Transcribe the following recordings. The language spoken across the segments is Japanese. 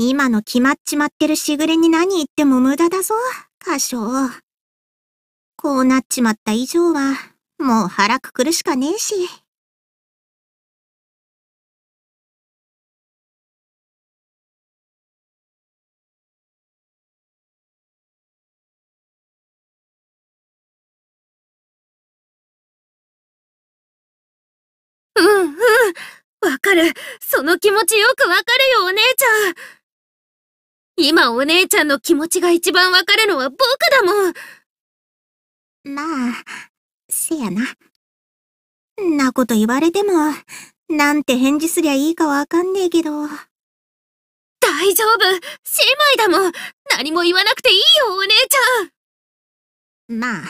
今の決まっちまってるしぐれに何言っても無駄だぞ、歌唱。こうなっちまった以上は、もう腹くくるしかねえし。うんうん、わかる。その気持ちよくわかるよ、お姉ちゃん。今お姉ちゃんの気持ちが一番わかるのは僕だもん。まあ、せやな。んなこと言われても、なんて返事すりゃいいかわかんねえけど。大丈夫、姉妹だもん。何も言わなくていいよ、お姉ちゃん。まあ、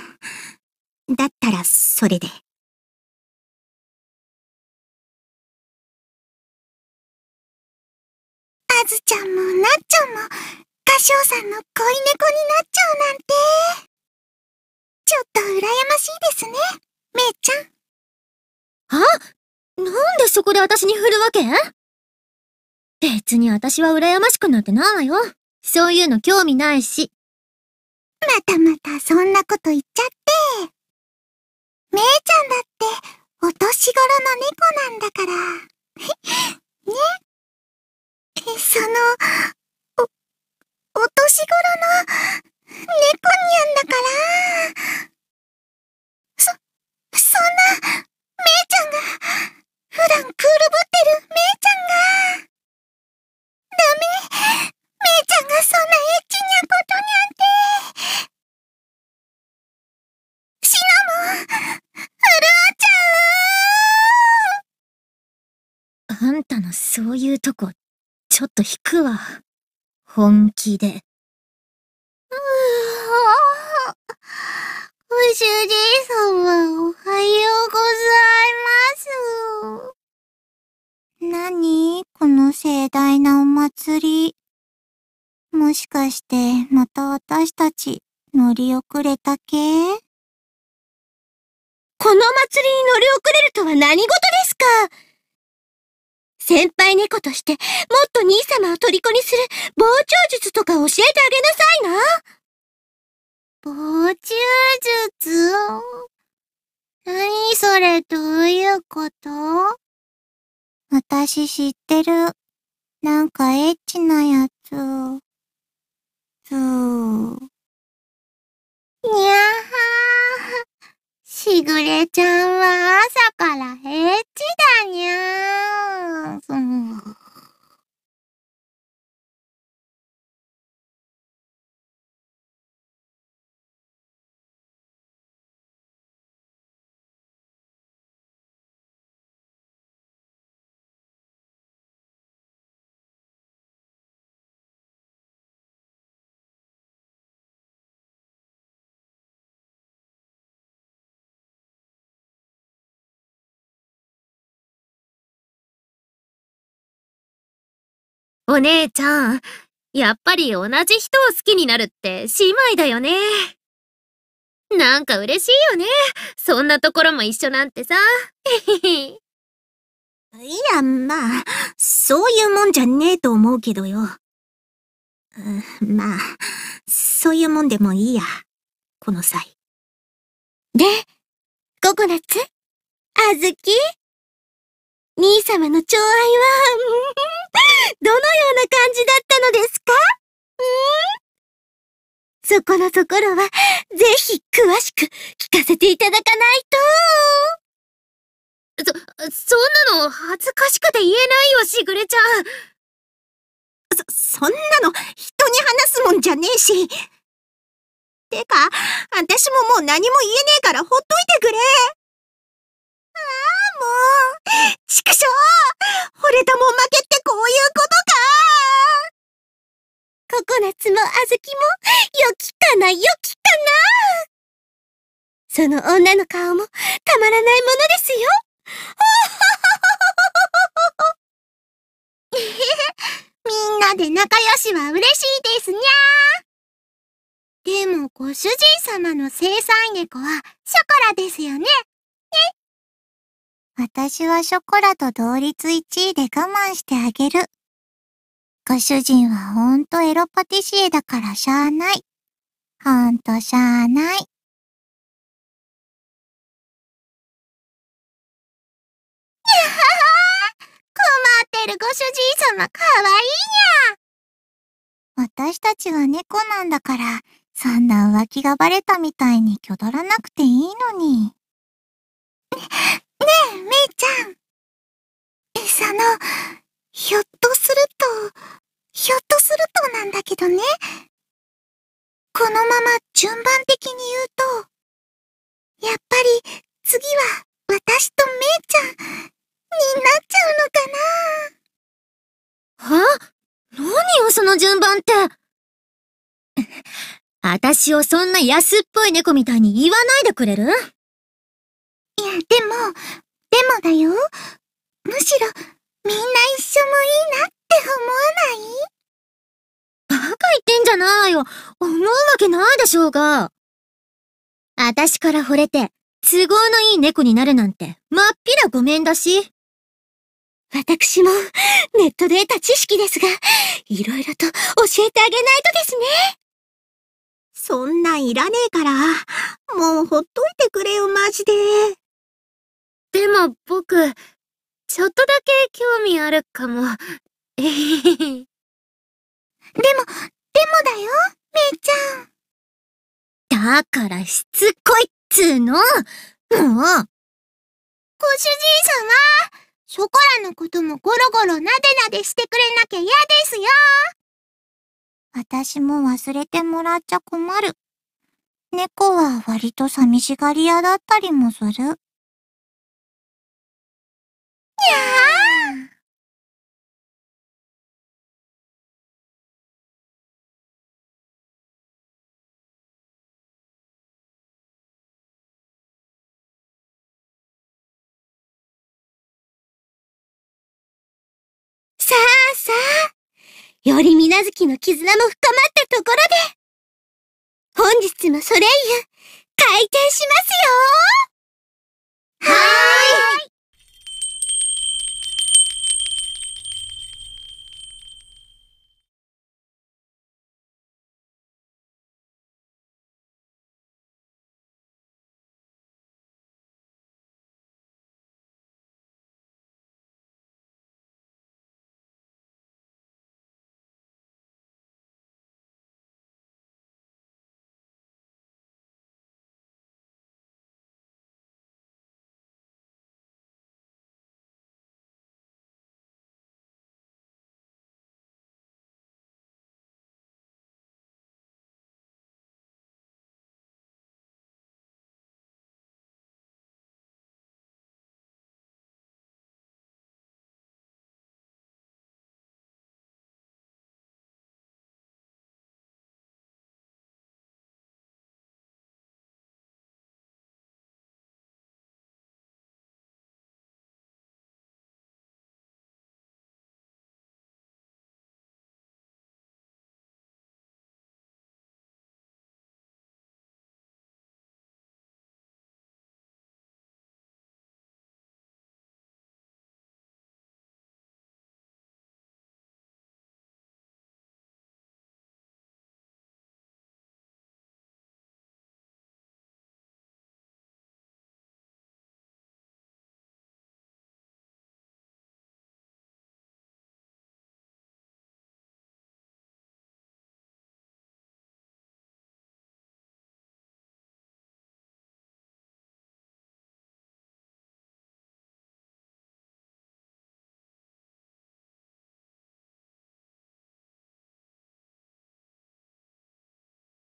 だったらそれで。あずちゃんもなっちゃんも、歌唱さんの恋猫になっちゃうなんて。ちょっと羨ましいですね、めいちゃん。あ、なんでそこで私に振るわけ？別に私は羨ましくなんてないわよ。そういうの興味ないし。またまたそんなこと言っちゃって。めいちゃんだって、お年頃の猫なんだから。ね。その、お年頃の、猫にゃんだから。そんな、めいちゃんが、普段クールぶってるめいちゃんが。ダメ、めいちゃんがそんなエッチにゃことにゃんて。シナモン、震わっちゃう。あんたのそういうとこ、ちょっと引くわ。本気で。うぅ、お主人様、おはようございます。何？この盛大なお祭り。もしかして、また私たち、乗り遅れた系？この祭りに乗り遅れるとは何事ですか？先輩猫として、もっと兄様を虜にする膨張術とか教えてあげなさいな。膨張術？何それ、どういうこと？私知ってる。なんかエッチなやつ。にゃはー。しぐれちゃんは朝からエッチだにゃー。お姉ちゃん、やっぱり同じ人を好きになるって姉妹だよね。なんか嬉しいよね。そんなところも一緒なんてさ。いや、まあ、そういうもんじゃねえと思うけどよ。まあ、そういうもんでもいいや。この際。で、ココナッツ、あずき、兄様の寵愛は、どのような感じだったのですか？そこのところは、ぜひ詳しく聞かせていただかないと。そんなの恥ずかしくて言えないよ、しぐれちゃん。そんなの人に話すもんじゃねえし。てか、私ももう何も言えねえからほっといてくれ。ああ、もう、ちくしょう！惚れたもん負けってこういうことか！ココナツもあずきも、良きかな、良きかな！その女の顔も、たまらないものですよ。みんなで仲良しは嬉しいですにゃー。でも、ご主人様の生産猫は、ショコラですよね。私はショコラと同率1位で我慢してあげる。ご主人はほんとエロパティシエだからしゃーない。ほんとしゃーない。困ってるご主人様かわいいにゃ。私たちは猫なんだから、そんな浮気がバレたみたいにきょどらなくていいのに。ねえ、めいちゃん。ひょっとするとなんだけどね。このまま順番的に言うと、やっぱり次は私とめいちゃんになっちゃうのかな。何よその順番って。私をそんな安っぽい猫みたいに言わないでくれる？いや、でもだよ。むしろ、みんな一緒もいいなって思わない？バカ言ってんじゃないわよ。思うわけないでしょうが。私から惚れて、都合のいい猫になるなんて、まっぴらごめんだし。私も、ネットで得た知識ですが、いろいろと教えてあげないとですね。そんなんいらねえから、もうほっといてくれよ、マジで。でも僕、ちょっとだけ興味あるかも。でもだよ、めいちゃん。だからしつこいっつーの。もう。ご主人様、ショコラのこともゴロゴロなでなでしてくれなきゃ嫌ですよ。私も忘れてもらっちゃ困る。猫は割と寂しがり屋だったりもする。さあ、より水無月の絆も深まったところで、本日もソレイユ、開店しますよー。